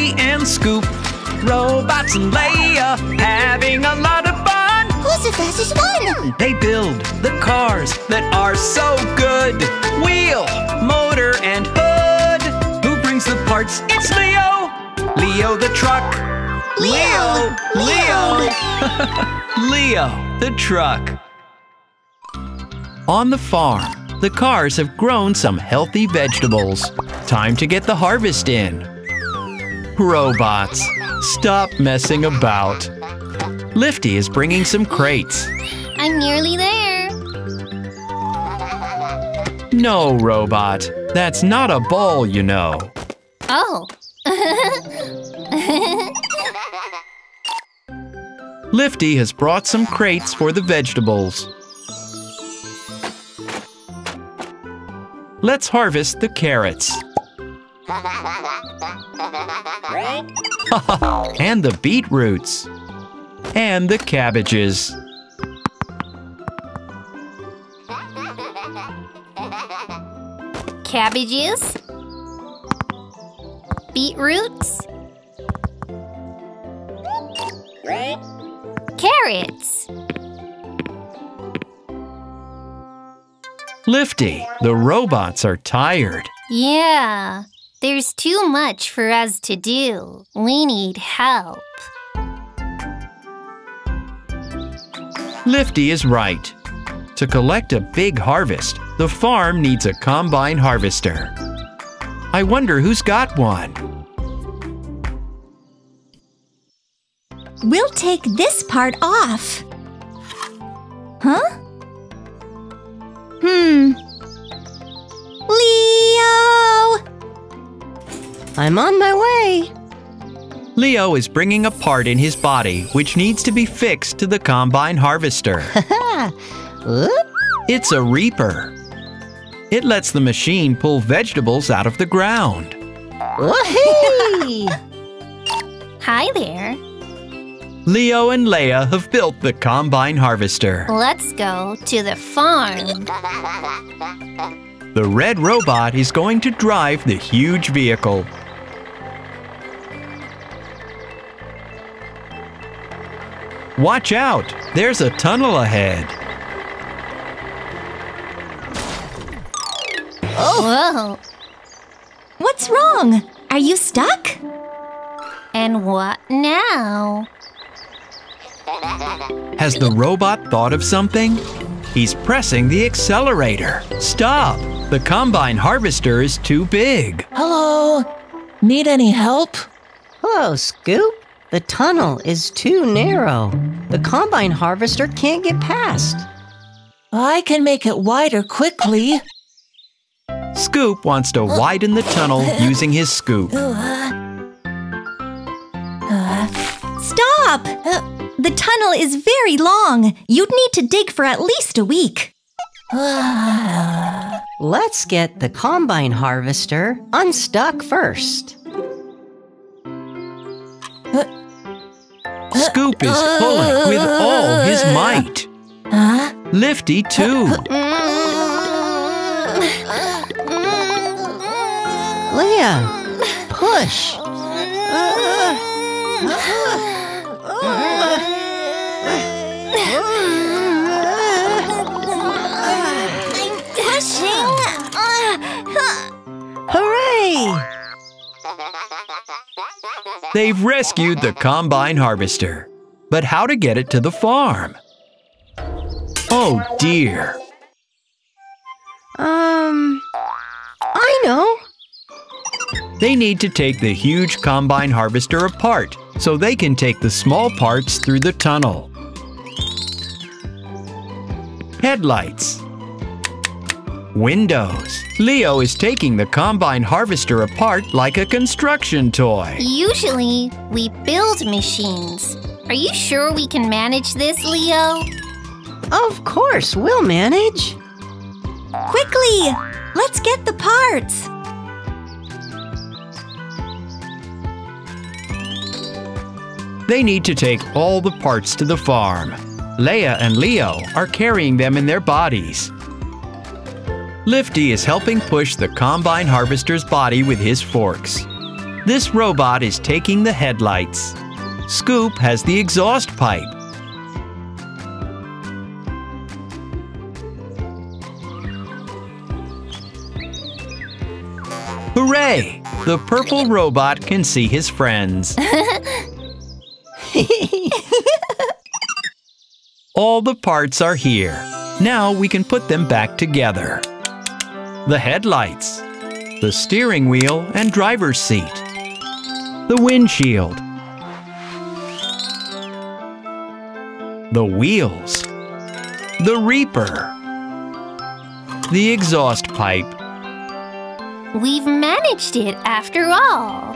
Scoopy and Scoop, Robots and Leia, having a lot of fun. Who's the fastest one? They build the cars that are so good. Wheel, motor, and hood. Who brings the parts? It's Leo! Leo the truck. Leo! Leo! Leo the truck. On the farm, the cars have grown some healthy vegetables. Time to get the harvest in. Robots, stop messing about. Lifty is bringing some crates. I'm nearly there. No, Robot. That's not a bowl, you know. Oh. Lifty has brought some crates for the vegetables. Let's harvest the carrots. And the beetroots. And the cabbages. Cabbages? Beetroots? Carrots. Lifty, the robots are tired. Yeah, there's too much for us to do. We need help. Lifty is right. To collect a big harvest, the farm needs a combine harvester. I wonder who's got one. We'll take this part off. Huh? Leo! I'm on my way. Leo is bringing a part in his body which needs to be fixed to the combine harvester. It's a reaper. It lets the machine pull vegetables out of the ground. Hi there. Leo and Leia have built the combine harvester. Let's go to the farm. The red robot is going to drive the huge vehicle. Watch out! There's a tunnel ahead. Oh! Whoa. What's wrong? Are you stuck? And what now? Has the robot thought of something? He's pressing the accelerator. Stop! The combine harvester is too big. Hello? Need any help? Hello, Scoop. The tunnel is too narrow. The combine harvester can't get past. I can make it wider quickly. Scoop wants to widen the tunnel using his scoop. Stop! The tunnel is very long. You'd need to dig for at least a week. Let's get the combine harvester unstuck first. Scoop is pulling with all his might. Lifty too. Leia, push. I'm pushing. Hooray! They've rescued the combine harvester, but how to get it to the farm? Oh dear. I know. They need to take the huge combine harvester apart so they can take the small parts through the tunnel. Headlights. Windows. Leo is taking the combine harvester apart like a construction toy. Usually, we build machines. Are you sure we can manage this, Leo? Of course, we'll manage. Quickly, let's get the parts. They need to take all the parts to the farm. Leia and Leo are carrying them in their bodies. Lifty is helping push the combine harvester's body with his forks. This robot is taking the headlights. Scoop has the exhaust pipe. Hooray! The purple robot can see his friends. All the parts are here. Now we can put them back together. The headlights, the steering wheel and driver's seat, the windshield, the wheels, the reaper, the exhaust pipe. We've managed it after all.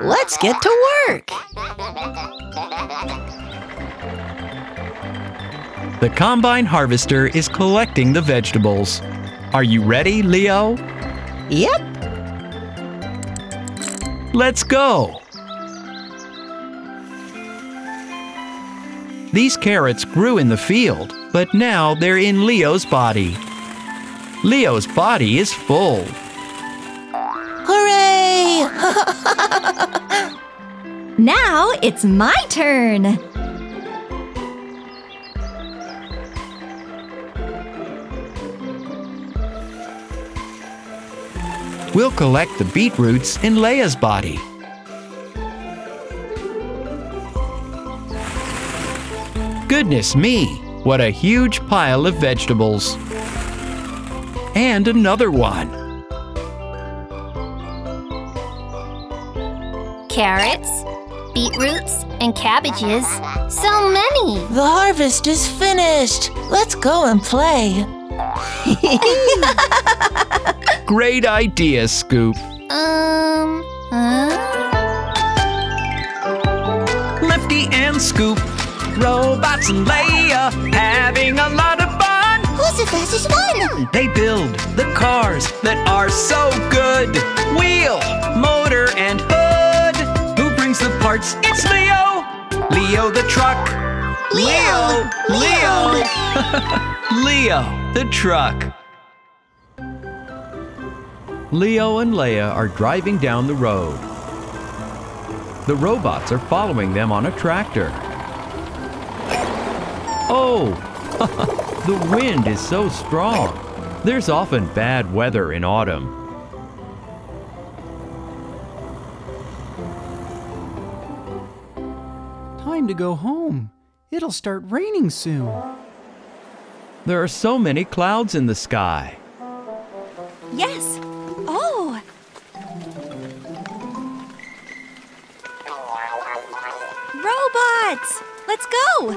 Let's get to work. The combine harvester is collecting the vegetables. Are you ready, Leo? Yep. Let's go. These carrots grew in the field, but now they're in Leo's body. Leo's body is full. Hooray! Now it's my turn. We'll collect the beetroots in Leo's body. Goodness me, what a huge pile of vegetables. And another one. Carrots, beetroots, and cabbages. So many! The harvest is finished! Let's go and play! Great idea, Scoop! Lefty and Scoop, robots and Leo, having a lot of fun! Who's the fastest one? They build the cars that are so good! Wheel, motor, and hood! Who brings the parts? It's Leo! Leo the truck! Leo! Leo! Leo the truck! Leo and Leo are driving down the road. The robots are following them on a tractor. Oh, the wind is so strong. There's often bad weather in autumn. Time to go home. It'll start raining soon. There are so many clouds in the sky. Yes. Oh! Robots! Let's go!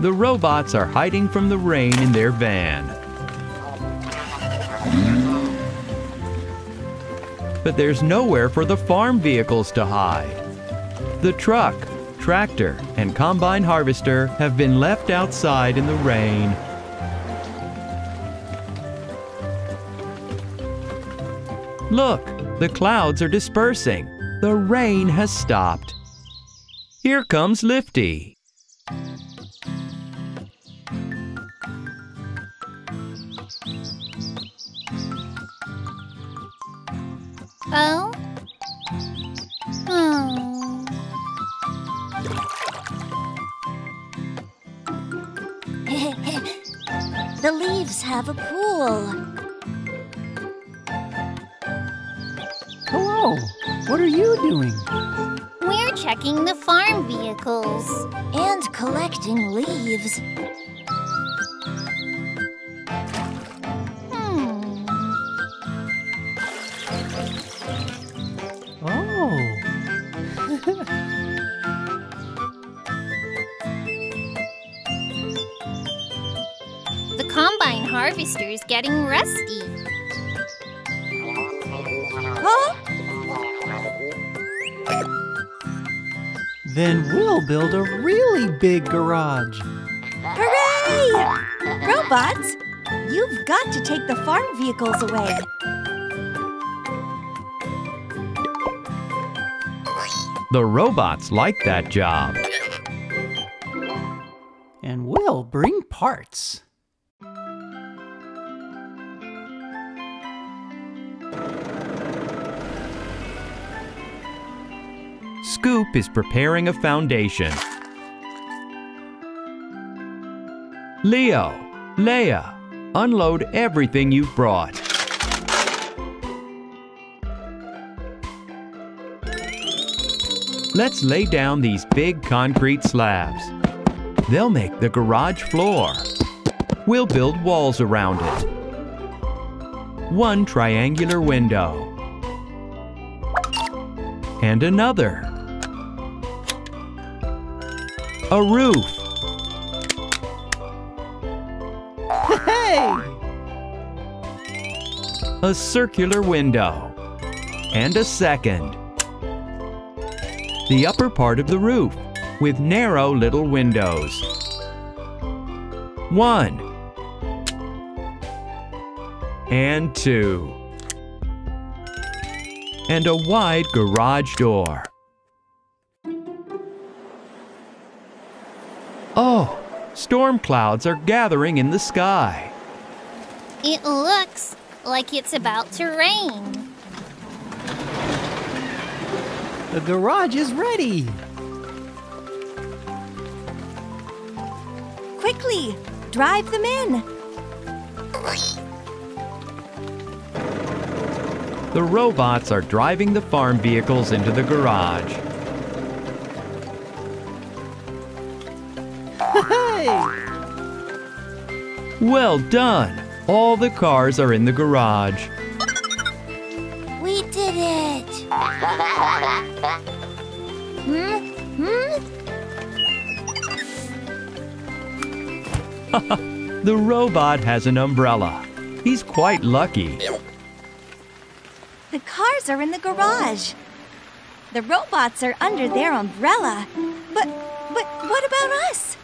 The robots are hiding from the rain in their van. But there's nowhere for the farm vehicles to hide. The truck, tractor and combine harvester have been left outside in the rain. Look, the clouds are dispersing. The rain has stopped. Here comes Lefty. Oh? The leaves have a pool. Hello, what are you doing? We're checking the farm vehicles. And collecting leaves. Combine harvester is getting rusty. Huh? Then we'll build a really big garage. Hooray! Robots, you've got to take the farm vehicles away. The robots like that job. And we'll bring parts. Scoop is preparing a foundation. Leo, Leia, unload everything you've brought. Let's lay down these big concrete slabs. They'll make the garage floor. We'll build walls around it. One triangular window. And another. A roof. Hey! A circular window. And a second. The upper part of the roof with narrow little windows. One. And two. And a wide garage door. Oh, storm clouds are gathering in the sky. It looks like it's about to rain. The garage is ready! Quickly! Drive them in! The robots are driving the farm vehicles into the garage. Hey! Well done! All the cars are in the garage. We did it! The robot has an umbrella. He's quite lucky. The cars are in the garage. The robots are under their umbrella. But what about us?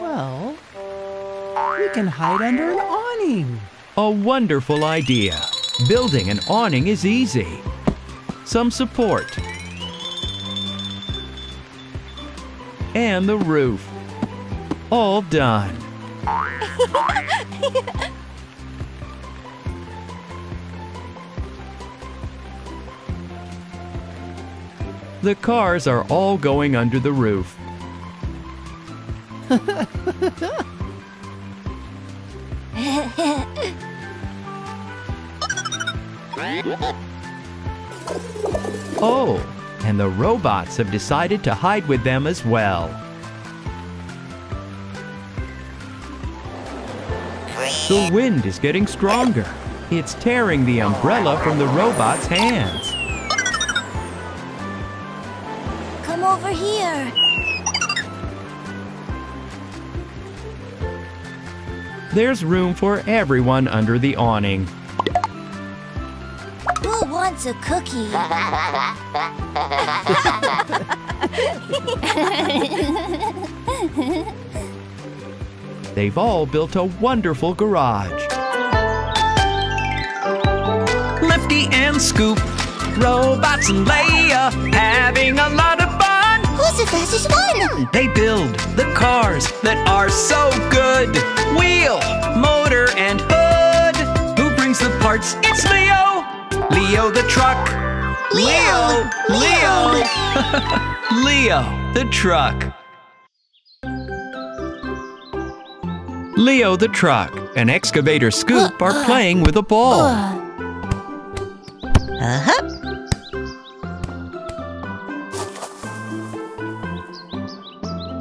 Well, we can hide under an awning. A wonderful idea. Building an awning is easy. Some support. And the roof. All done. The cars are all going under the roof. Oh, and the robots have decided to hide with them as well. The wind is getting stronger. It's tearing the umbrella from the robot's hands. Come over here. There's room for everyone under the awning. Who wants a cookie? They've all built a wonderful garage. Lifty and Scoop, robots and Leia, having a lot of fun. Who's the fastest one? They build the cars that are so good. Wheel, motor, and hood. Who brings the parts? It's Leo! Leo the truck. Leo! Leo! Leo the truck. Leo the truck and excavator Scoop are playing with a ball.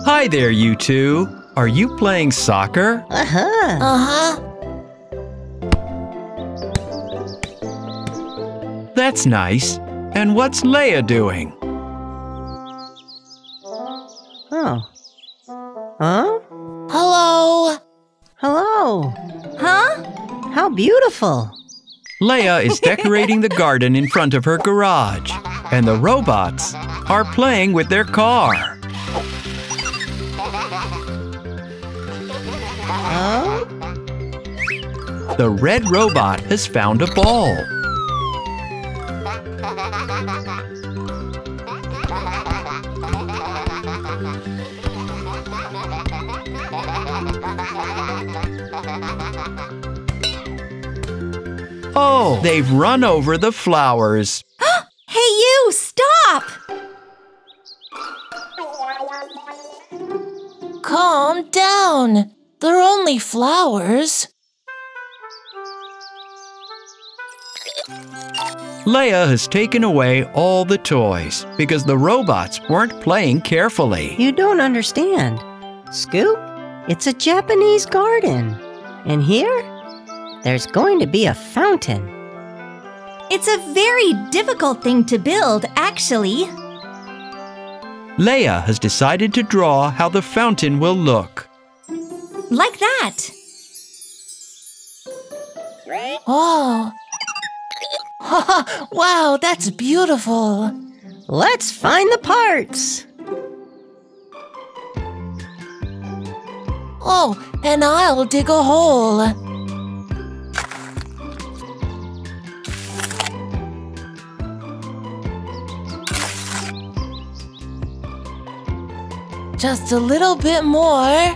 Hi there, you two. Are you playing soccer? That's nice. And what's Leia doing? Hello. Hello. Huh? How beautiful. Leia is decorating the garden in front of her garage. And the robots are playing with their car. The red robot has found a ball. Oh, they've run over the flowers. Hey, you, stop! Calm down. They're only flowers. Leia has taken away all the toys because the robots weren't playing carefully. You don't understand, Scoop. It's a Japanese garden. And here, there's going to be a fountain. It's a very difficult thing to build, actually. Leia has decided to draw how the fountain will look. Like that. Oh. Wow, that's beautiful. Let's find the parts. Oh, and I'll dig a hole. Just a little bit more.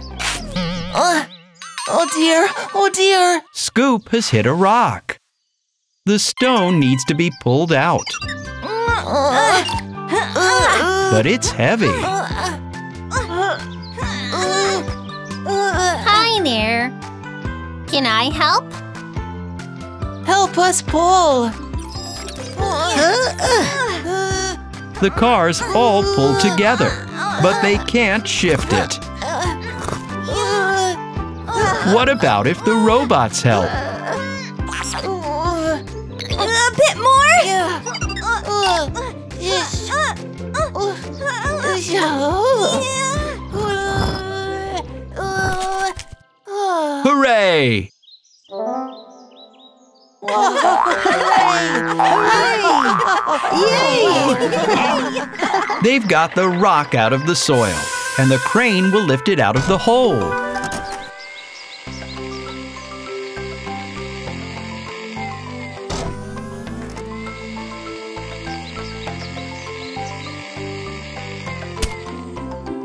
Oh dear, oh dear. Scoop has hit a rock. The stone needs to be pulled out. But it's heavy. Hi there. Can I help? Help us pull. The cars all pull together, but they can't shift it. What about if the robots help? A bit more? Yeah. Hooray! Hooray! Yay! They've got the rock out of the soil, and the crane will lift it out of the hole.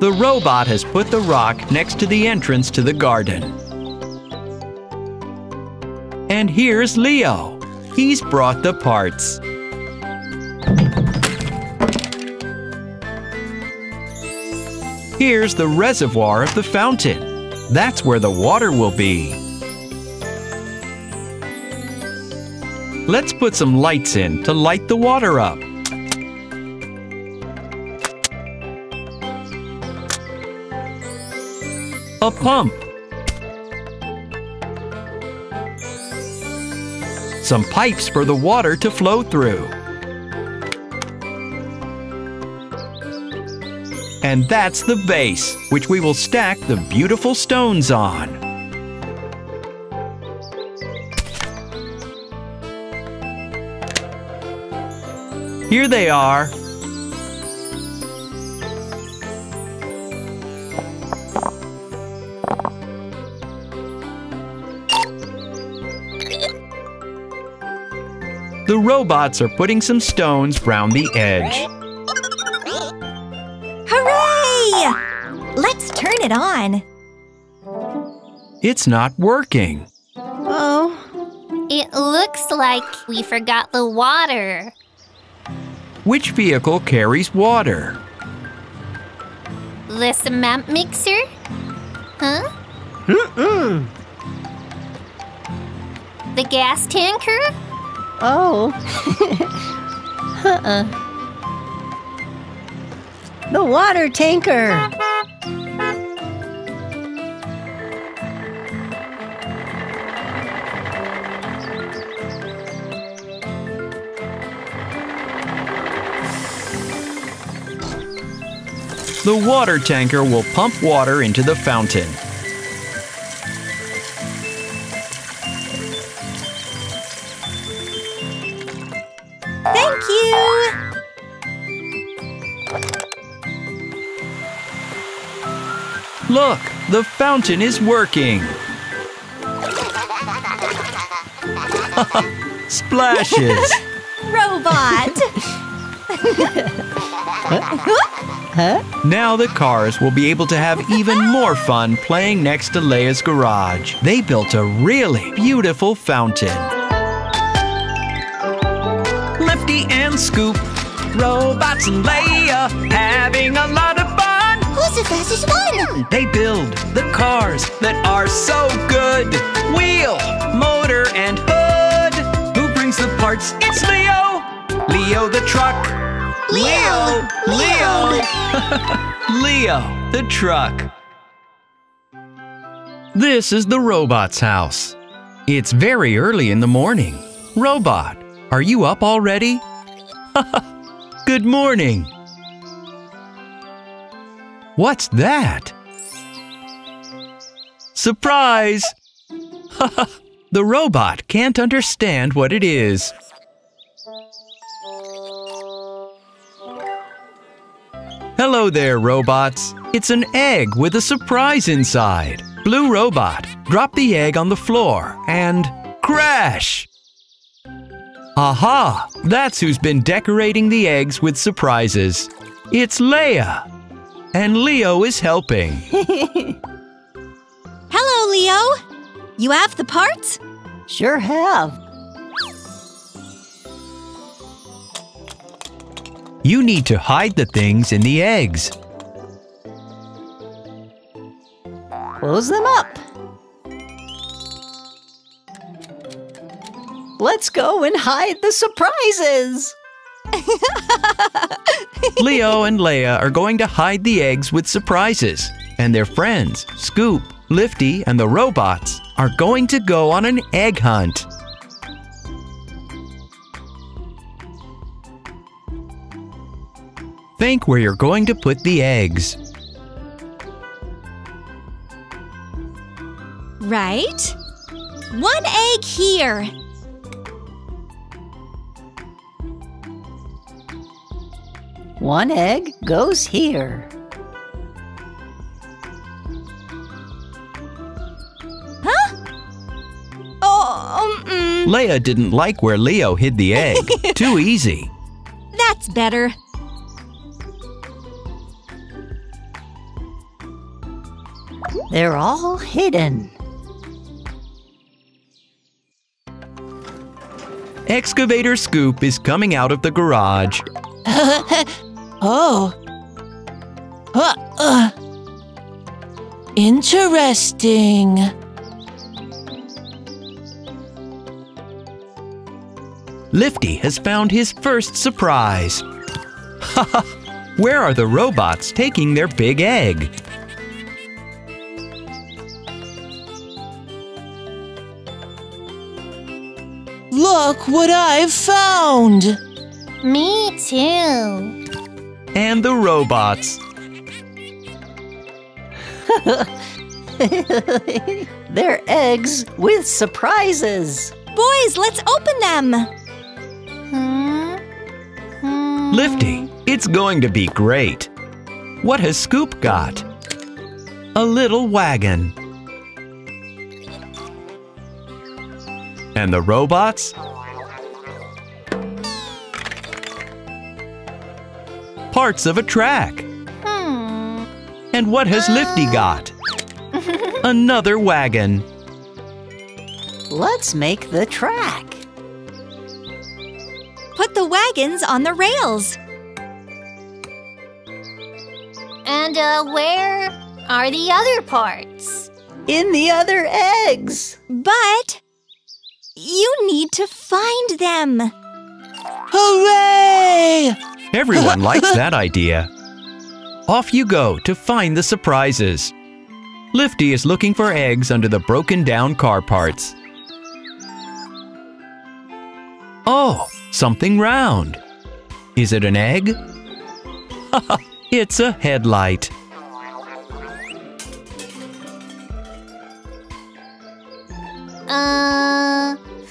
The robot has put the rock next to the entrance to the garden. And here's Leo. He's brought the parts. Here's the reservoir of the fountain. That's where the water will be. Let's put some lights in to light the water up. A pump. Some pipes for the water to flow through. And that's the base, which we will stack the beautiful stones on. Here they are. The robots are putting some stones round the edge. Hooray! Let's turn it on. It's not working. Oh, it looks like we forgot the water. Which vehicle carries water? The cement mixer? Huh? Mm-mm. The gas tanker? Oh. The water tanker. The water tanker will pump water into the fountain. Look, the fountain is working. Splashes. Robot. Now the cars will be able to have even more fun playing next to Leia's garage. They built a really beautiful fountain. and Scoop, Robots and Leia, having a lot of fun. Who's the fastest one? They build the cars that are so good. Wheel, motor, and hood. Who brings the parts? It's Leo. Leo the Truck. Leo! Leo! Leo the Truck. This is the robot's house. It's very early in the morning. Robot, are you up already? Good morning. What's that? Surprise! The robot can't understand what it is. Hello there, robots. It's an egg with a surprise inside. Blue Robot, drop the egg on the floor and crash! Aha! That's who's been decorating the eggs with surprises. It's Leia! And Leo is helping. Hello, Leo! You have the parts? Sure have. You need to hide the things in the eggs. Close them up. Let's go and hide the surprises. Leo and Leia are going to hide the eggs with surprises. And their friends, Scoop, Lifty, and the robots are going to go on an egg hunt. Think where you're going to put the eggs. Right? One egg here. One egg goes here. Huh? Leia didn't like where Leo hid the egg. Too easy. That's better. They're all hidden. Excavator Scoop is coming out of the garage. Oh. Interesting. Lifty has found his first surprise. Where are the robots taking their big egg? Look what I've found! Me too. And the robots. They're eggs with surprises. Boys, let's open them. Lifty, it's going to be great. What has Scoop got? A little wagon. And the robots? Parts of a track. And what has Lifty got? Another wagon. Let's make the track. Put the wagons on the rails. And where are the other parts? In the other eggs. But you need to find them. Hooray! Everyone likes that idea. Off you go to find the surprises. Lifty is looking for eggs under the broken down car parts. Oh, something round. Is it an egg? It's a headlight.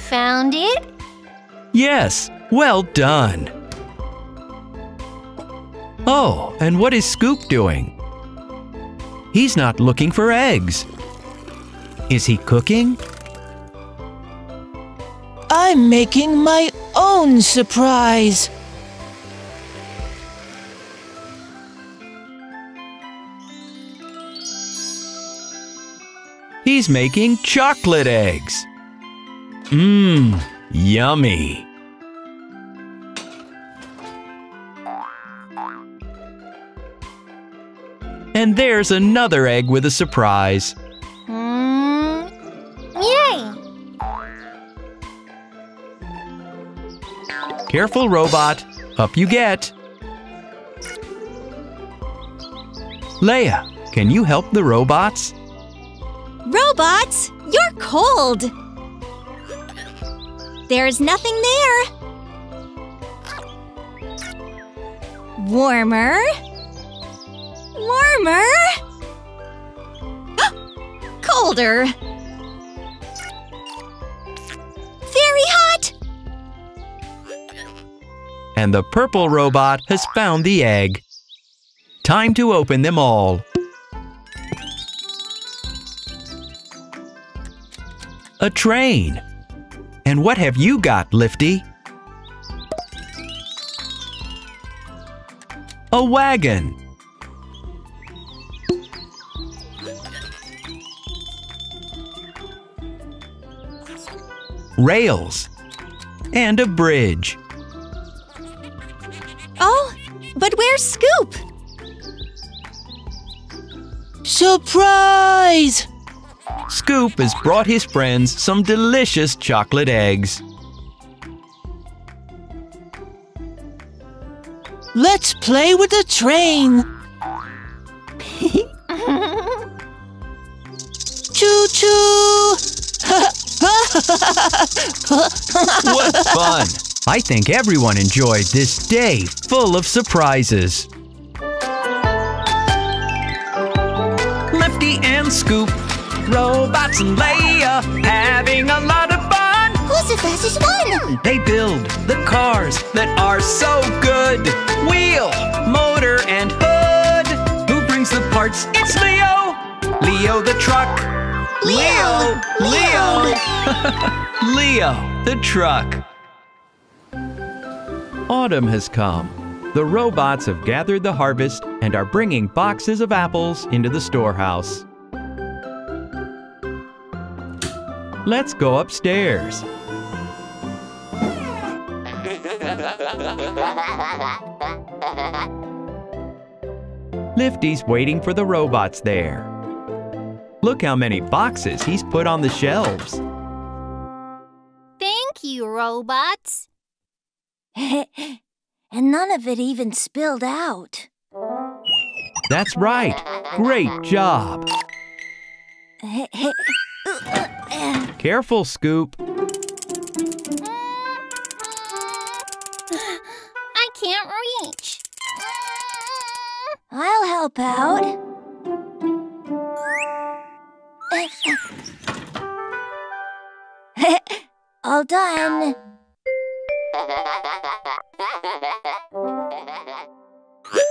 Found it? Yes, well done. Oh, and what is Scoop doing? He's not looking for eggs. Is he cooking? I'm making my own surprise. He's making chocolate eggs. Yummy. And there's another egg with a surprise. Yay! Careful, robot. Up you get. Leia, can you help the robots? Robots, you're cold. There's nothing there. Warmer. Warmer. Colder. Very hot. And the purple robot has found the egg. Time to open them all. A train. And what have you got, Lifty? A wagon. Rails. And a bridge. Oh, but where's Scoop? Surprise! Scoop has brought his friends some delicious chocolate eggs. Let's play with the train. Choo-choo! What fun! I think everyone enjoyed this day full of surprises. Lefty and Scoop, robots and Leia, having a lot of fun. Who's the fastest one? They build the cars that are so good. Wheel, motor, and hood. Who brings the parts? It's Leo. Leo the truck. Leo! Leo! Leo the truck. Autumn has come. The robots have gathered the harvest and are bringing boxes of apples into the storehouse. Let's go upstairs. Lifty's waiting for the robots there. Look how many boxes he's put on the shelves. Thank you, robots. And none of it even spilled out. That's right. Great job. Careful, Scoop. I can't reach. I'll help out. All done.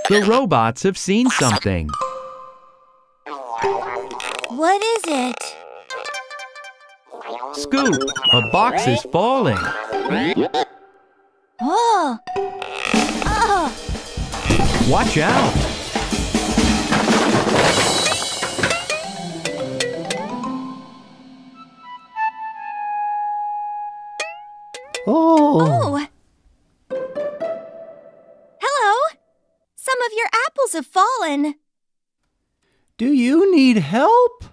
The robots have seen something. What is it? Scoop, a box is falling. Oh. Oh. Watch out. Oh. Hello. Some of your apples have fallen. Do you need help?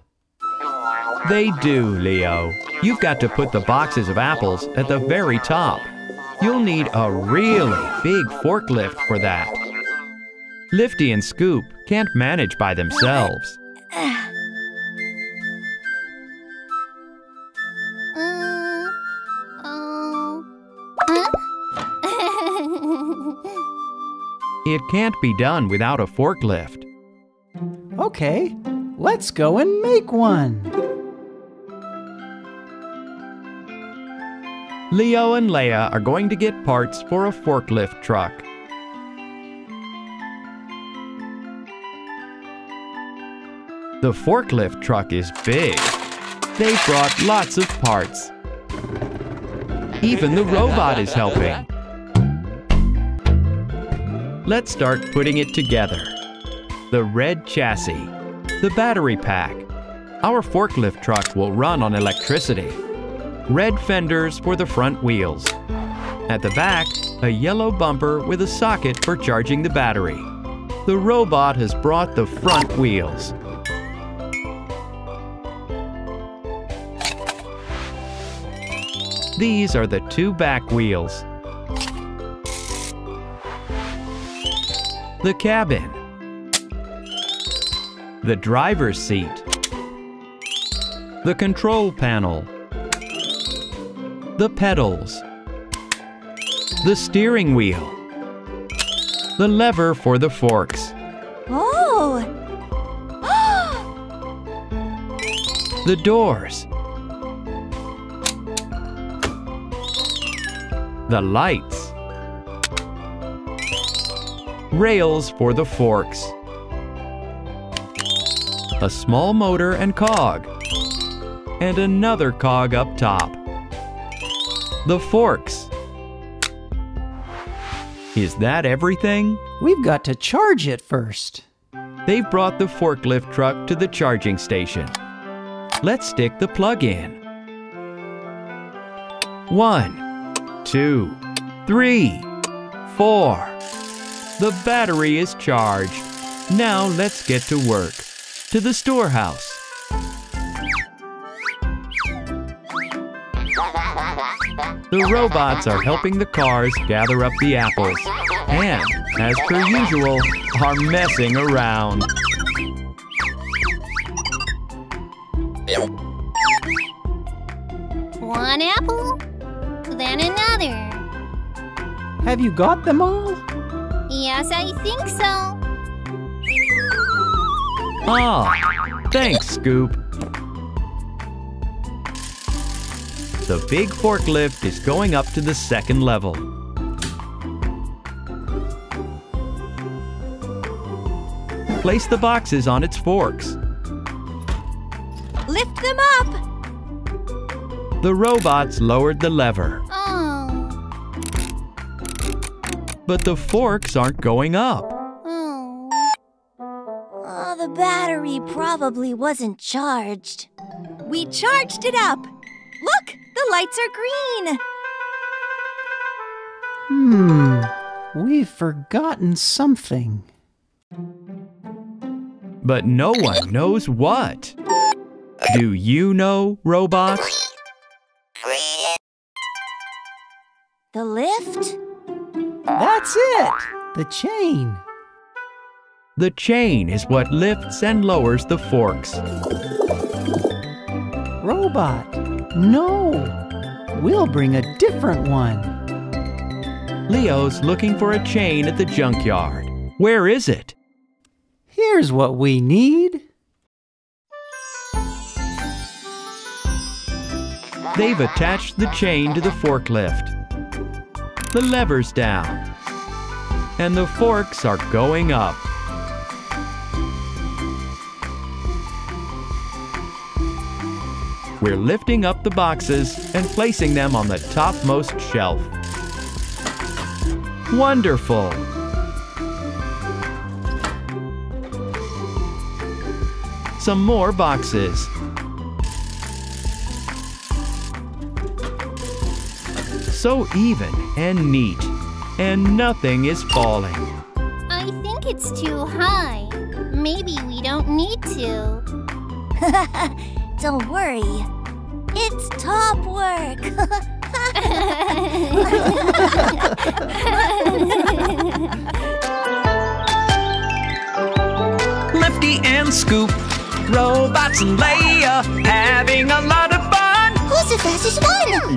They do, Leo. You've got to put the boxes of apples at the very top. You'll need a really big forklift for that. Lifty and Scoop can't manage by themselves. It can't be done without a forklift. Okay, let's go and make one. Leo and Leia are going to get parts for a forklift truck. The forklift truck is big. They brought lots of parts. Even the robot is helping. Let's start putting it together. The red chassis, the battery pack. Our forklift truck will run on electricity. Red fenders for the front wheels. At the back, a yellow bumper with a socket for charging the battery. The robot has brought the front wheels. These are the two back wheels. The cabin. The driver's seat. The control panel. The pedals. The steering wheel. The lever for the forks. Oh! The doors. The lights. Rails for the forks. A small motor and cog. And another cog up top. The forks. Is that everything? We've got to charge it first. They've brought the forklift truck to the charging station. Let's stick the plug in. 1, 2, 3, 4. The battery is charged. Now let's get to work. To the storehouse. The robots are helping the cars gather up the apples. And, as per usual, are messing around. One apple, then another. Have you got them all? Yes, I think so. Ah, thanks, Scoop. The big forklift is going up to the second level. Place the boxes on its forks. Lift them up! The robots lowered the lever. But the forks aren't going up. Oh, the battery probably wasn't charged. We charged it up. Look, the lights are green. We've forgotten something. But no one knows what. Do you know, robots? The lift? That's it! The chain! The chain is what lifts and lowers the forks. Robot, no! We'll bring a different one. Leo's looking for a chain at the junkyard. Where is it? Here's what we need. They've attached the chain to the forklift. The lever's down, and the forks are going up. We're lifting up the boxes and placing them on the topmost shelf. Wonderful! Some more boxes. So even and neat, and nothing is falling. I think it's too high. Maybe we don't need to. Don't worry. It's top work. Lifty and Scoop, robots and Leo, having a lot of fun. Who's the fastest one?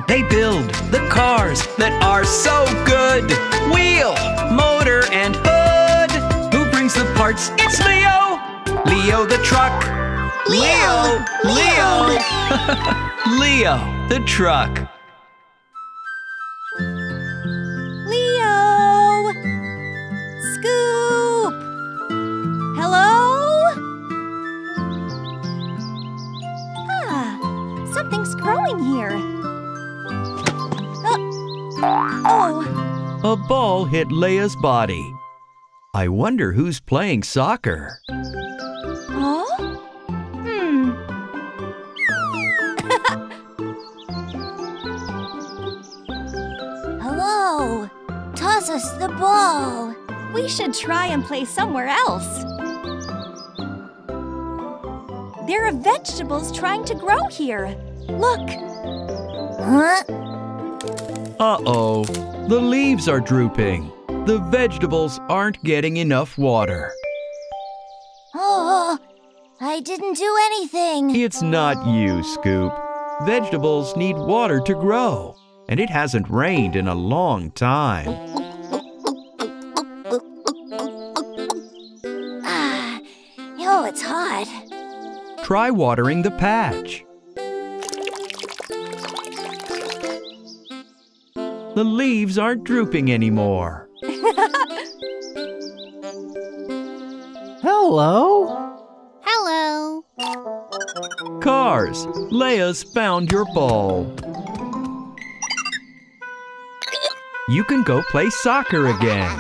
They build the cars that are so good. Wheel, motor, and hood. Who brings the parts? It's Leo. Leo the truck. Leo! Leo! Leo the truck. Leo! Scoop! Hello? Something's growing here. Oh. A ball hit Leo's body. I wonder who's playing soccer. Huh? Hello. Toss us the ball. We should try and play somewhere else. There are vegetables trying to grow here. Look! Huh? Uh-oh. The leaves are drooping. The vegetables aren't getting enough water. Oh, I didn't do anything. It's not you, Scoop. Vegetables need water to grow, and it hasn't rained in a long time. Oh, it's hot. Try watering the patch. The leaves aren't drooping anymore. Hello? Hello. Cars, Leo's found your ball. You can go play soccer again.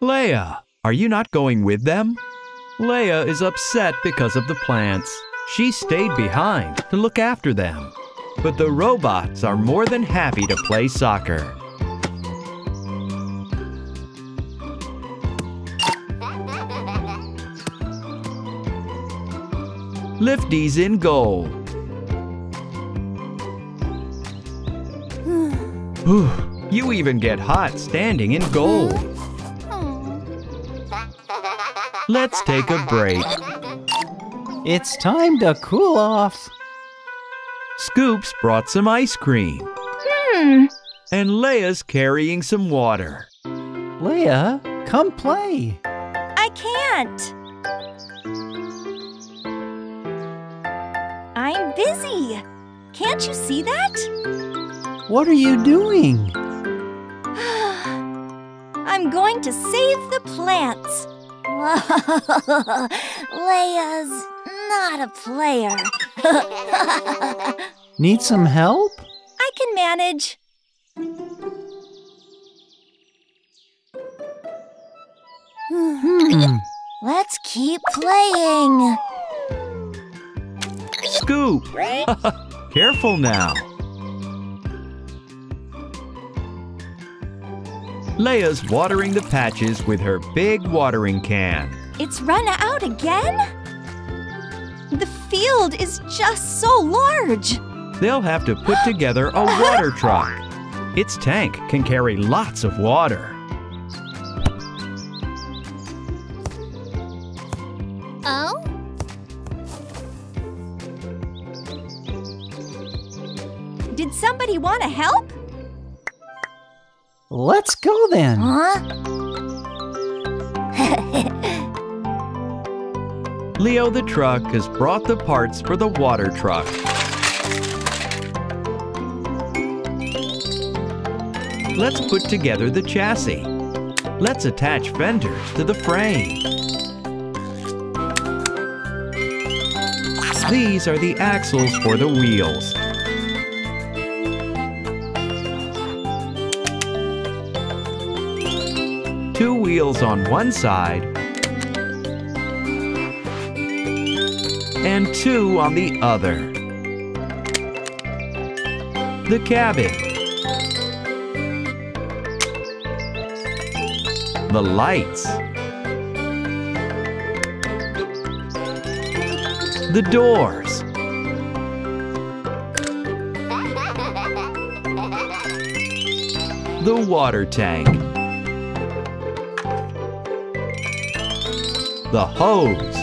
Lea, are you not going with them? Lea is upset because of the plants. She stayed behind to look after them. But the robots are more than happy to play soccer. Lifty's in goal. You even get hot standing in goal. Let's take a break. It's time to cool off. Scoop's brought some ice cream. And Lea's carrying some water. Lea, come play. I can't. I'm busy. Can't you see that? What are you doing? I'm going to save the plants. Lea's not a player. Need some help? I can manage. Let's keep playing. Scoop! Careful now. Lea's watering the patches with her big watering can. It's run out again? The field is just so large. They'll have to put together a water truck. Its tank can carry lots of water. Oh? Did somebody want to help? Let's go then. Leo the truck has brought the parts for the water truck. Let's put together the chassis. Let's attach fenders to the frame. These are the axles for the wheels. Two wheels on one side, and two on the other. The cabin. The lights. The doors. The water tank. The hose.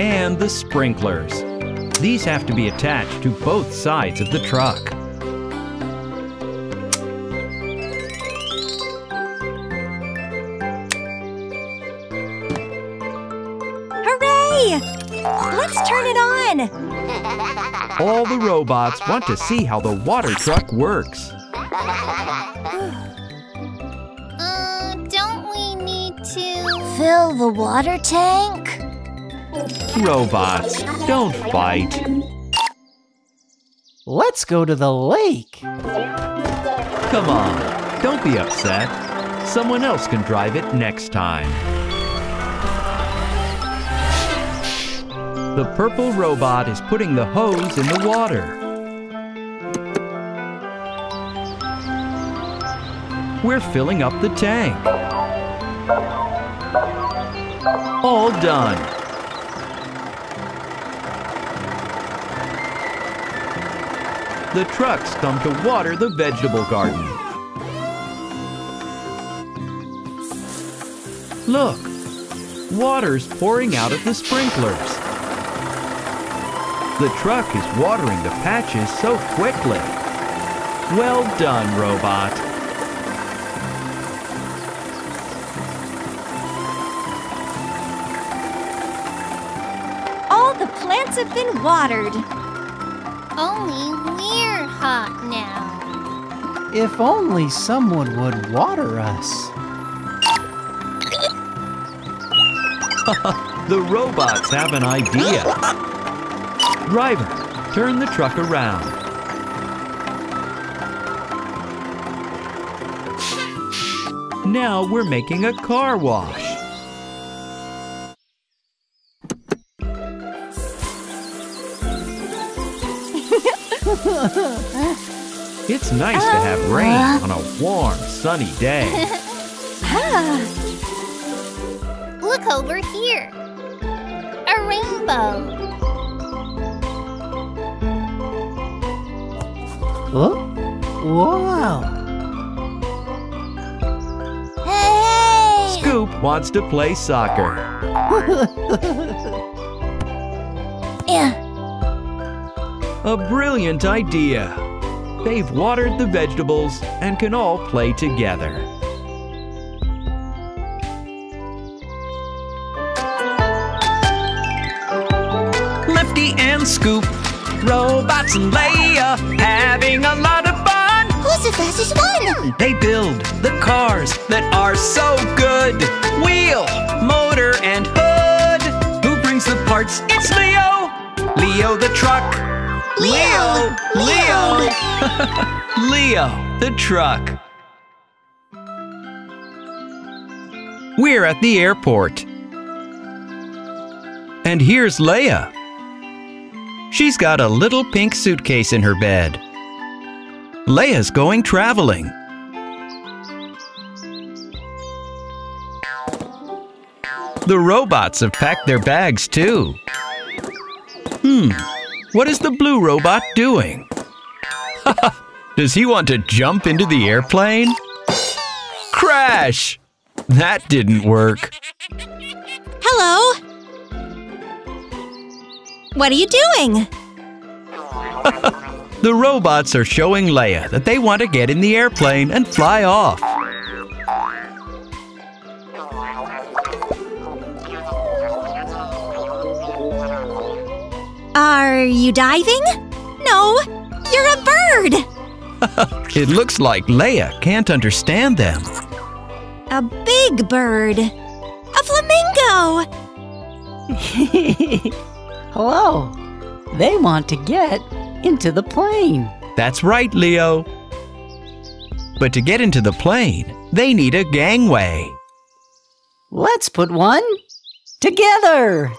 And the sprinklers. These have to be attached to both sides of the truck. Hooray! Let's turn it on! All the robots want to see how the water truck works. Don't we need to fill the water tank? Robots, don't fight. Let's go to the lake. Come on, don't be upset. Someone else can drive it next time. The purple robot is putting the hose in the water. We're filling up the tank. All done. The trucks come to water the vegetable garden. Look, water's pouring out of the sprinklers. The truck is watering the patches so quickly. Well done, robot. All the plants have been watered. Only we're hot now. If only someone would water us. The robots have an idea. Driver, turn the truck around. Now we're making a car wash. It's nice to have rain on a warm, sunny day. Look over here, a rainbow. Oh, wow. Hey! Scoop wants to play soccer. A brilliant idea. They've watered the vegetables and can all play together. And Scoop, robots and Leo, having a lot of fun. Who's the fastest one? They build the cars that are so good. Wheel, motor, and hood. Who brings the parts? It's Leo. Leo the truck. Leo. Leo the truck. We're at the airport. And here's Leia. She's got a little pink suitcase in her bed. Leia's going traveling. The robots have packed their bags too. What is the blue robot doing? Does he want to jump into the airplane? Crash! That didn't work. Hello? What are you doing? The robots are showing Leia that they want to get in the airplane and fly off. Are you diving? No, you're a bird. It looks like Leia can't understand them. A big bird. A flamingo. Hello, they want to get into the plane. That's right, Leo. But to get into the plane, they need a gangway. Let's put one together.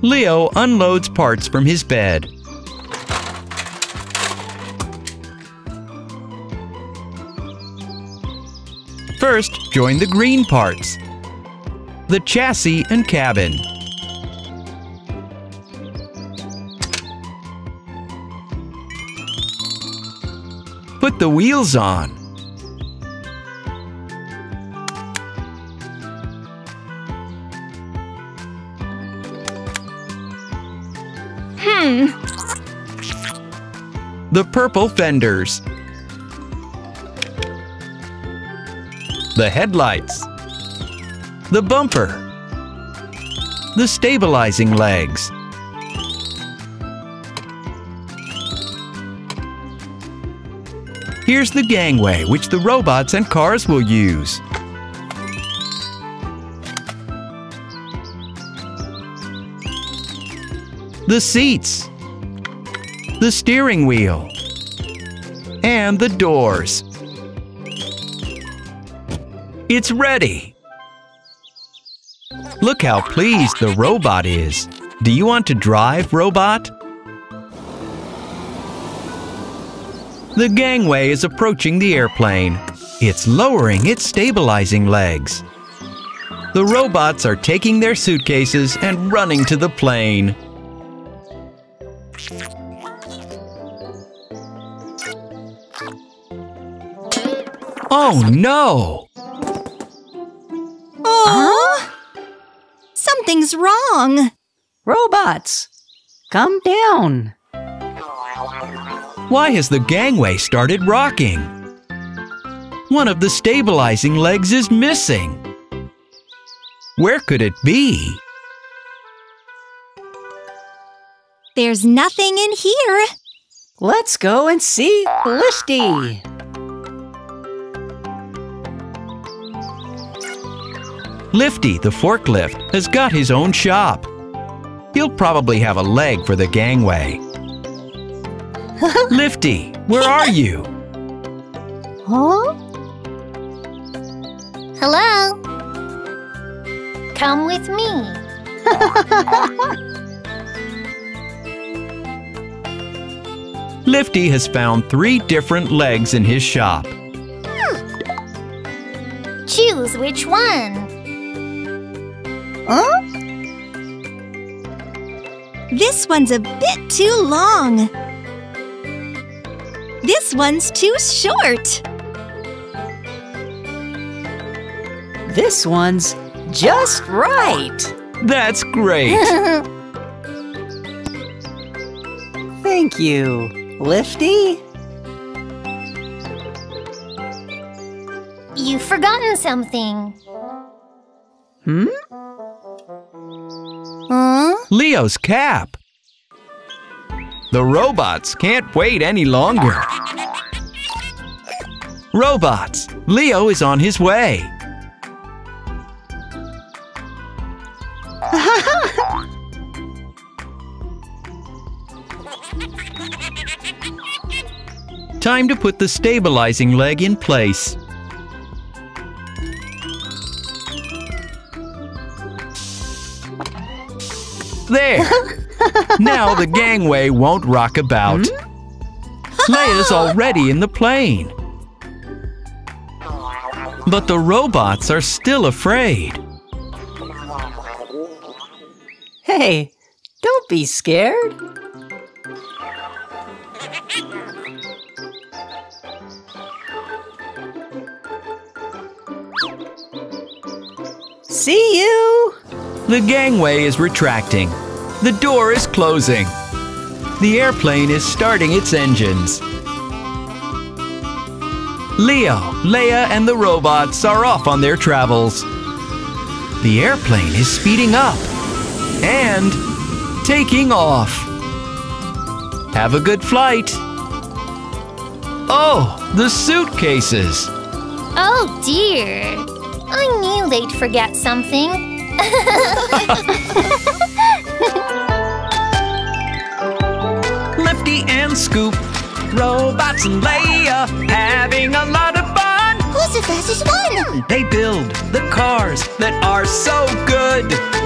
Leo unloads parts from his bed. First, join the green parts. The chassis and cabin. Put the wheels on. The purple fenders. The headlights. The bumper, the stabilizing legs, here's the gangway which the robots and cars will use. The seats, the steering wheel, and the doors. It's ready! Look how pleased the robot is. Do you want to drive, robot? The gangway is approaching the airplane. It's lowering its stabilizing legs. The robots are taking their suitcases and running to the plane. Oh no! Oh! Something's wrong! Robots, come down! Why has the gangway started rocking? One of the stabilizing legs is missing. Where could it be? There's nothing in here. Let's go and see Listy. Lifty, the forklift, has got his own shop. He'll probably have a leg for the gangway. Lifty, where are you? Huh? Hello? Come with me. Lifty has found 3 different legs in his shop. Choose which one. Huh? This one's a bit too long. This one's too short. This one's just right. That's great. Thank you, Lifty. You've forgotten something. Leo's cap. The robots can't wait any longer. Robots, Leo is on his way. Time to put the stabilizing leg in place. There. Now the gangway won't rock about. Leia's already in the plane. But the robots are still afraid. Hey, don't be scared. See you. The gangway is retracting. The door is closing. The airplane is starting its engines. Leo, Leia, and the robots are off on their travels. The airplane is speeding up and taking off. Have a good flight. Oh, the suitcases. Oh dear. I knew they'd forget something. Lifty and Scoop, robots and Leia, having a lot of fun. Who's the fastest one? They build the cars that are so good.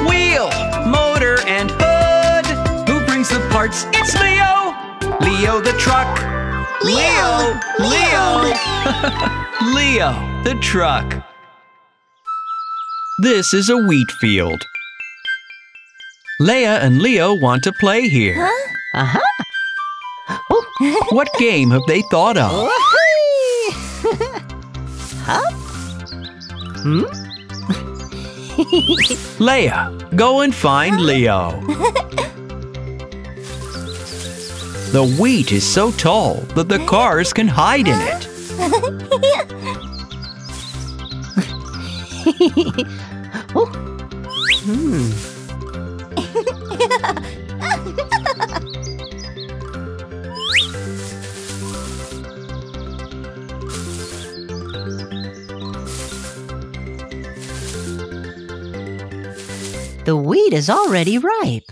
Wheel, motor, and hood. Who brings the parts? It's Leo. Leo the truck. Leo, Leo. Leo the truck. This is a wheat field. Leia and Leo want to play here. Huh? Oh. What game have they thought of? Huh? Leia, go and find Leo. The wheat is so tall that the cars can hide in it. Oh. The wheat is already ripe.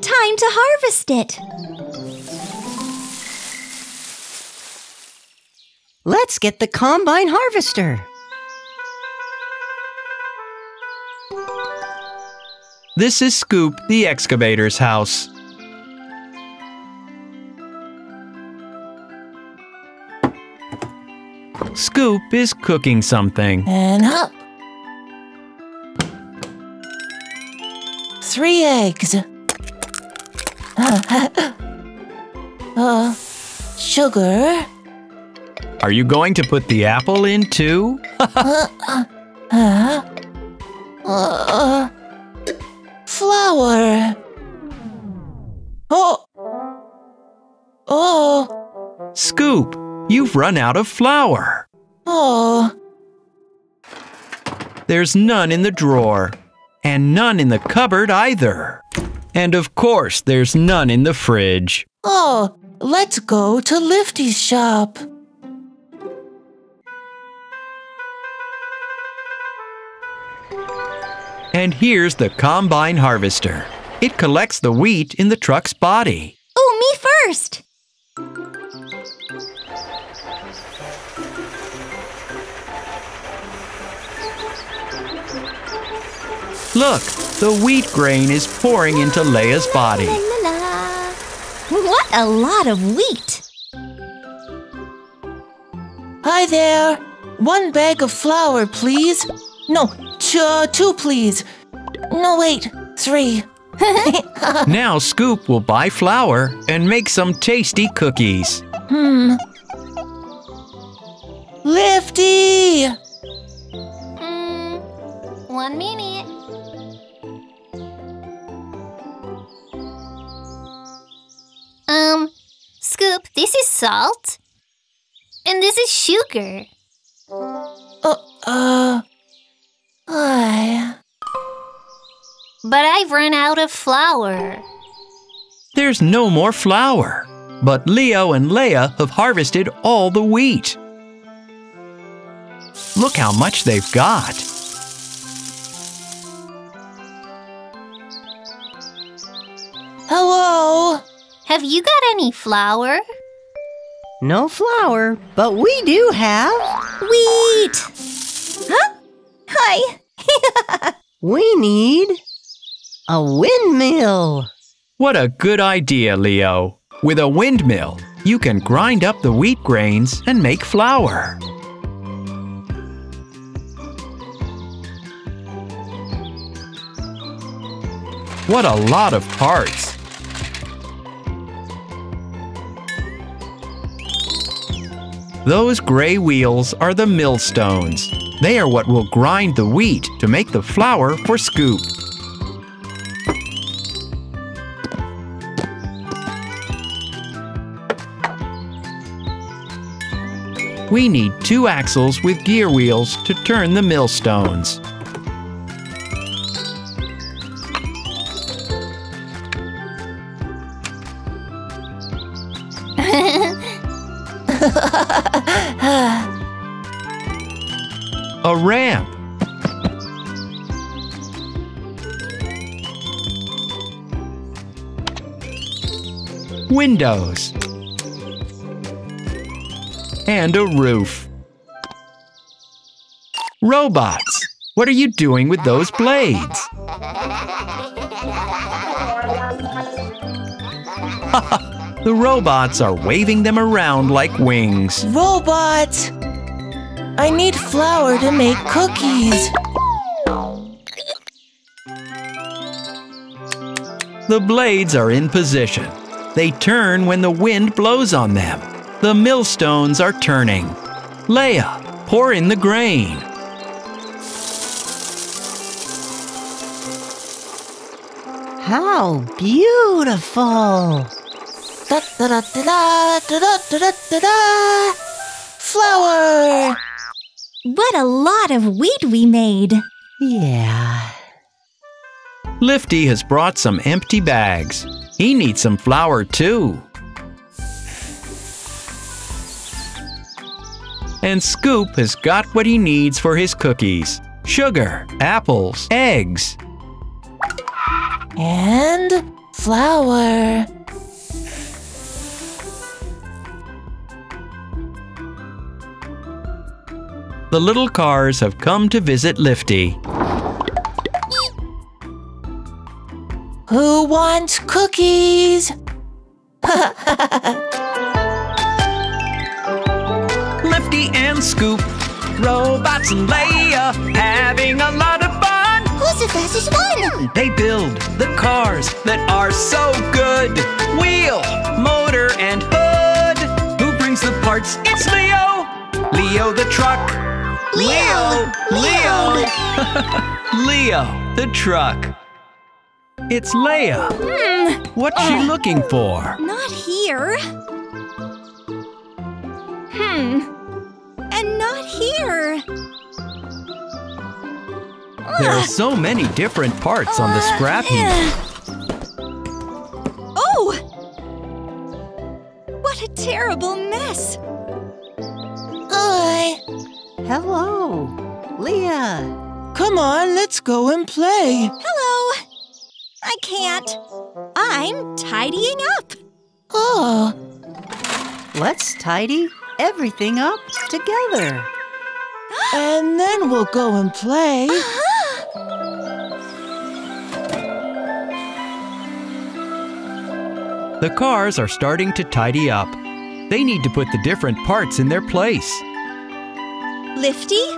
Time to harvest it. Let's get the combine harvester. This is Scoop the excavator's house. Scoop is cooking something. And up. 3 eggs. Sugar. Are you going to put the apple in too? Flour. Oh. Scoop, you've run out of flour. Oh. There's none in the drawer. And none in the cupboard either. And of course, there's none in the fridge. Oh, let's go to Lifty's shop. And here's the combine harvester. It collects the wheat in the truck's body. Ooh, me first! Look, the wheat grain is pouring into Lea's body. What a lot of wheat! Hi there! 1 bag of flour, please. No, 2, please. No, wait, 3. Now Scoop will buy flour and make some tasty cookies. Lifty! 1 minute. Scoop, this is salt. And this is sugar. But I've run out of flour. There's no more flour. But Leo and Lea have harvested all the wheat. Look how much they've got. Hello? Have you got any flour? No flour, but we do have... wheat! Huh? Hi! We need... a windmill! What a good idea, Leo! With a windmill, you can grind up the wheat grains and make flour. What a lot of parts! Those gray wheels are the millstones. They are what will grind the wheat to make the flour for Scoop. We need 2 axles with gear wheels to turn the millstones. A ramp. Windows. And a roof. Robots, what are you doing with those blades? The robots are waving them around like wings. Robots! I need flour to make cookies. The blades are in position. They turn when the wind blows on them. The millstones are turning. Lea, pour in the grain. How beautiful! Da-da-da-da-da-da-da-da-da-da! Flour! What a lot of wheat we made! Yeah. Lifty has brought some empty bags. He needs some flour too. And Scoop has got what he needs for his cookies. Sugar, apples, eggs. And flour. The little cars have come to visit Lifty. Who wants cookies? Lefty and Scoop, Robots and Leia, having a lot of fun. Who's the fastest one? They build the cars that are so good. Wheel, motor, and hood. Who brings the parts? It's Leo. Leo the truck. Leo the truck. It's Leia. What's she looking for? Not here. And not here. There are so many different parts on the scrap heap. Oh! What a terrible mess. Hello, Leia. Come on, let's go and play. Hello. I can't. I'm tidying up. Oh. Let's tidy everything up together. And then we'll go and play. The cars are starting to tidy up. They need to put the different parts in their place. Lifty,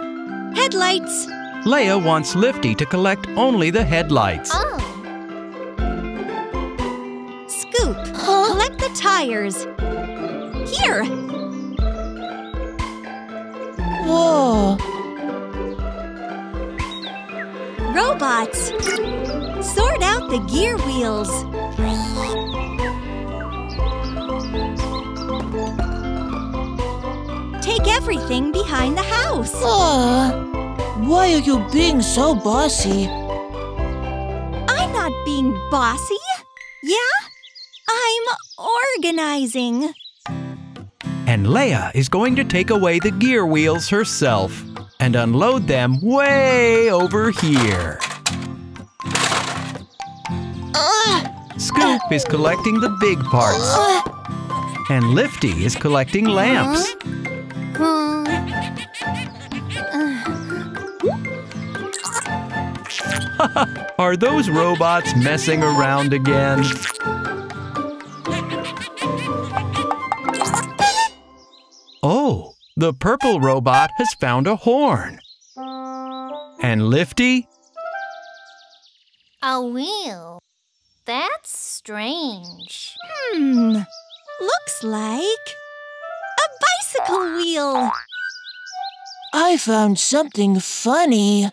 headlights. Leia wants Lifty to collect only the headlights. Scoop, collect the tires. Here. Whoa. Robots, sort out the gear wheels. Take everything behind the house. Why are you being so bossy? I'm not being bossy. Yeah? I'm organizing. And Leia is going to take away the gear wheels herself and unload them way over here. Scoop is collecting the big parts. And Lifty is collecting lamps. Are those robots messing around again? Oh, the purple robot has found a horn. And Lifty? A wheel. That's strange. Looks like a bicycle wheel. I found something funny.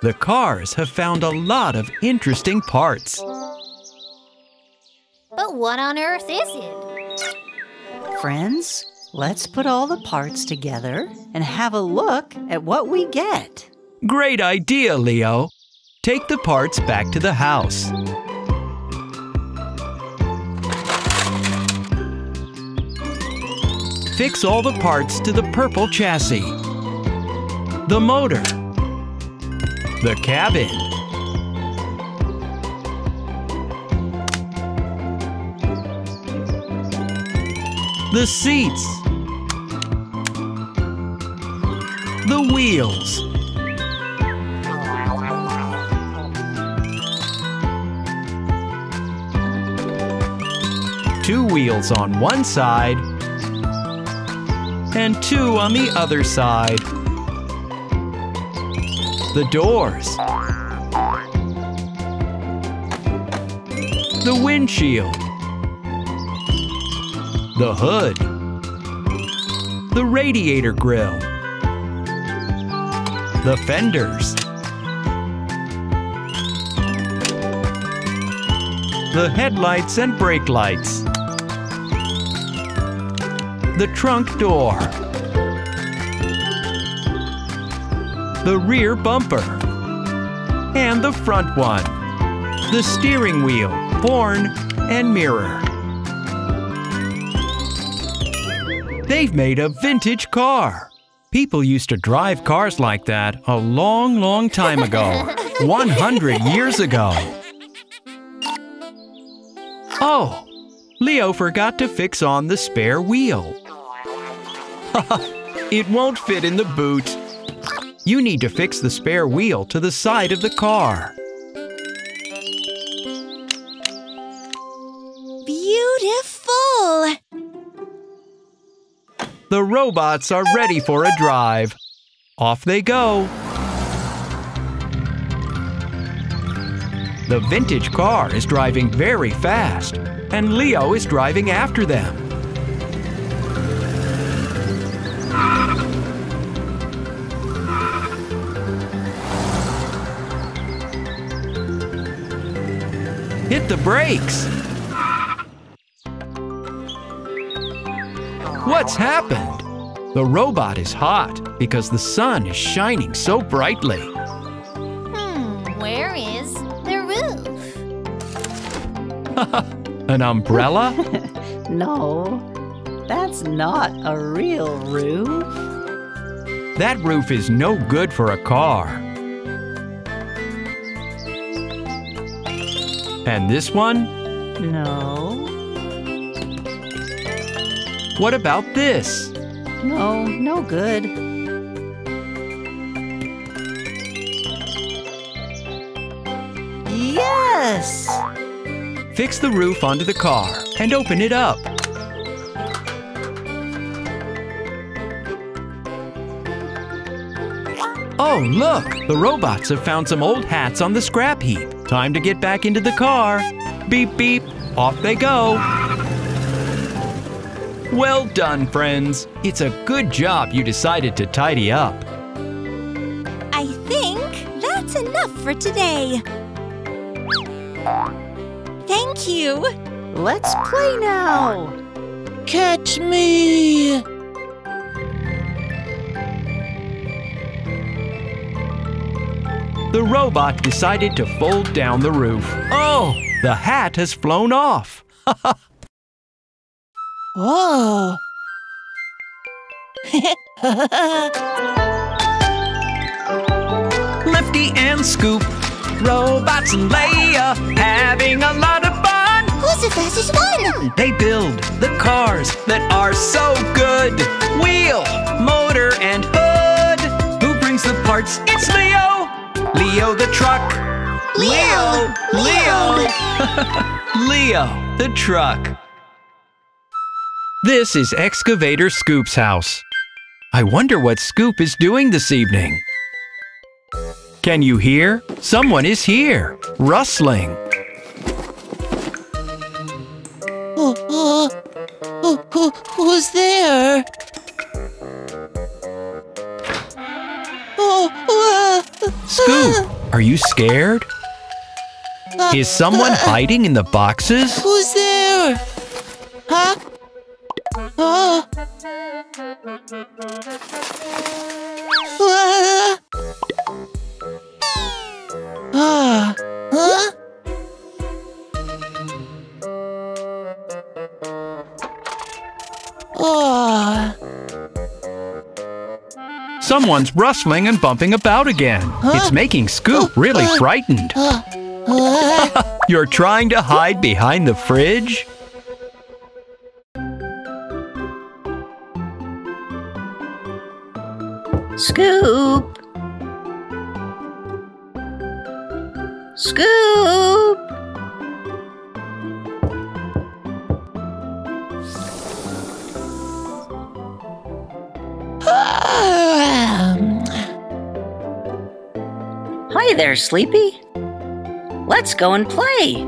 The cars have found a lot of interesting parts. But what on earth is it? Friends, let's put all the parts together and have a look at what we get. Great idea, Leo. Take the parts back to the house. Fix all the parts to the purple chassis, the motor, the cabin, the seats, the wheels, two wheels on one side, and two on the other side. The doors. The windshield. The hood. The radiator grill. The fenders. The headlights and brake lights. The trunk door. The rear bumper. And the front one. The steering wheel, horn, and mirror. They've made a vintage car. People used to drive cars like that a long, long time ago. 100 years ago. Oh, Leo forgot to fix on the spare wheel. It won't fit in the boot. You need to fix the spare wheel to the side of the car. The robots are ready for a drive. Off they go. The vintage car is driving very fast, and Leo is driving after them. Hit the brakes! What's happened? The robot is hot because the sun is shining so brightly. Where is the roof? An umbrella? No, that's not a real roof. That roof is no good for a car. And this one? No. What about this? No, no good. Yes! Fix the roof onto the car and open it up. Oh, look! The robots have found some old hats on the scrap heap. Time to get back into the car. Beep, beep. Off they go. Well done, friends. It's a good job you decided to tidy up. I think that's enough for today. Thank you. Let's play now. Catch me. The robot decided to fold down the roof. Oh, the hat has flown off. Whoa! Lifty and Scoop, robots and Leia, having a lot of fun. Who's the fastest one? They build the cars that are so good. Wheel, motor, and hood. Who brings the parts? It's Leo. Leo the truck. Leo, Leo. Leo the truck. This is Excavator Scoop's house. I wonder what Scoop is doing this evening. Can you hear? Someone is here, rustling. Who's there? Scoop, are you scared? Is someone hiding in the boxes? Who's there? Huh? Oh. Ah. Ah. Huh? Oh. Someone's rustling and bumping about again. Huh? It's making Scoop really frightened. You're trying to hide behind the fridge? Scoop! Scoop! Hi there, Sleepy. Let's go and play.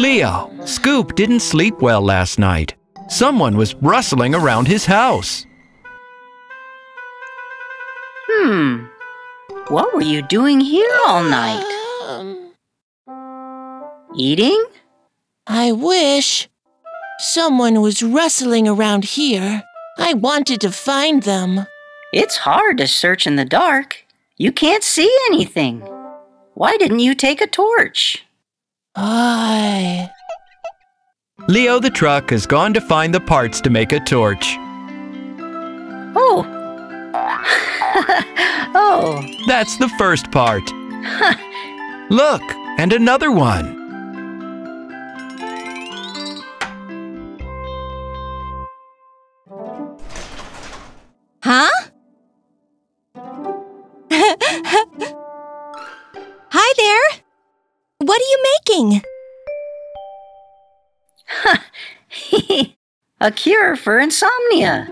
Leo, Scoop didn't sleep well last night. Someone was rustling around his house. What were you doing here all night? Eating? I wish. Someone was rustling around here. I wanted to find them. It's hard to search in the dark. You can't see anything. Why didn't you take a torch? Leo the truck has gone to find the parts to make a torch. Oh. Oh. That's the first part. Look, and another one. Huh? Hi there. What are you making? A cure for insomnia.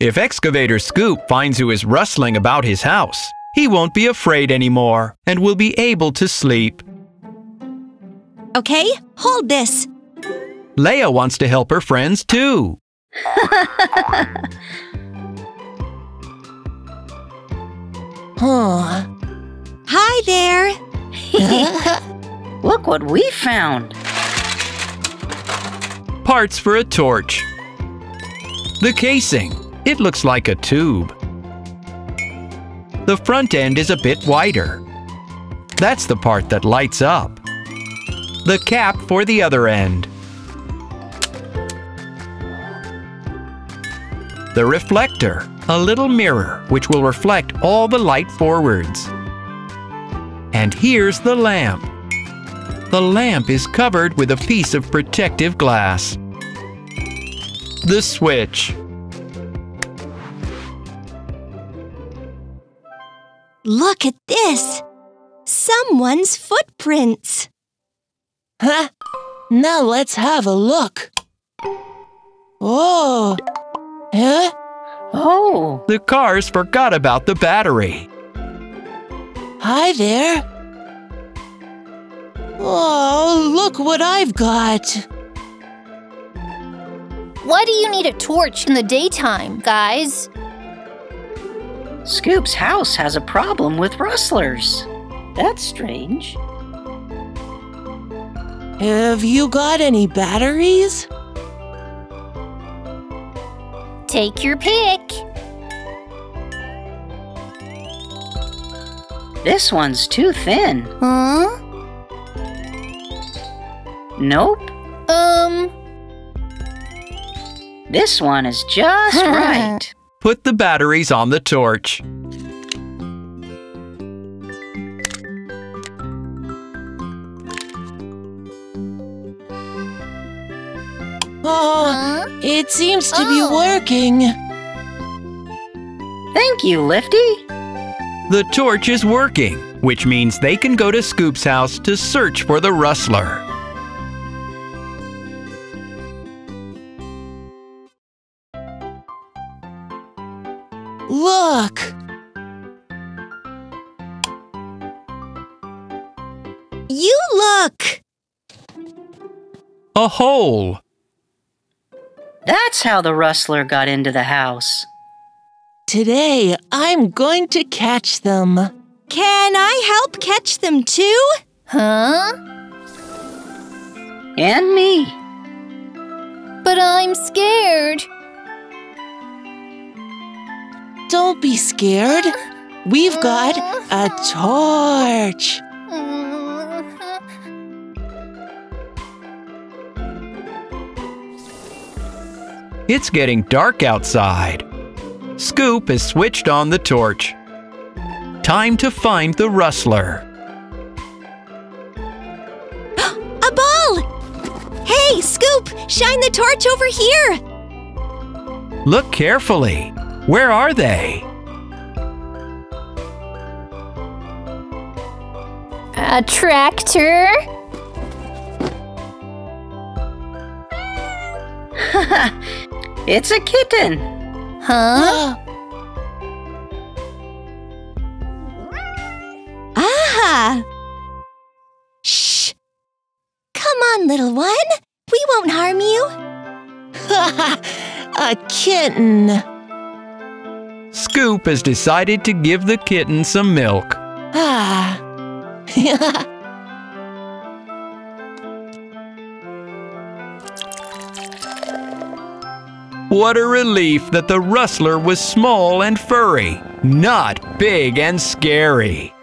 If Excavator Scoop finds who is rustling about his house, he won't be afraid anymore and will be able to sleep. Okay, hold this. Leo wants to help her friends too. Oh. Hi there. Look what we found. Parts for a torch. The casing. It looks like a tube. The front end is a bit wider. That's the part that lights up. The cap for the other end. The reflector, a little mirror which will reflect all the light forwards. And here's the lamp. The lamp is covered with a piece of protective glass. The switch. Look at this! Someone's footprints! Huh? Now let's have a look. Whoa! Huh? Oh! The cars forgot about the battery. Hi there. Oh, look what I've got. Why do you need a torch in the daytime, guys? Scoop's house has a problem with rustlers. That's strange. Have you got any batteries? Take your pick. This one's too thin. Huh? Nope. This one is just right. Put the batteries on the torch. Oh, it seems to be working. Thank you, Lifty. The torch is working, which means they can go to Scoop's house to search for the rustler. Look! You look! A hole. That's how the rustler got into the house. Today, I'm going to catch them. Can I help catch them too? Huh? And me. But I'm scared. Don't be scared. We've got a torch. It's getting dark outside. Scoop has switched on the torch. Time to find the rustler. A ball! Hey, Scoop, shine the torch over here. Look carefully. Where are they? A tractor? It's a kitten. Huh? Aha! Shh! Come on, little one. We won't harm you. A kitten. Scoop has decided to give the kitten some milk. Ah. What a relief that the rustler was small and furry, not big and scary.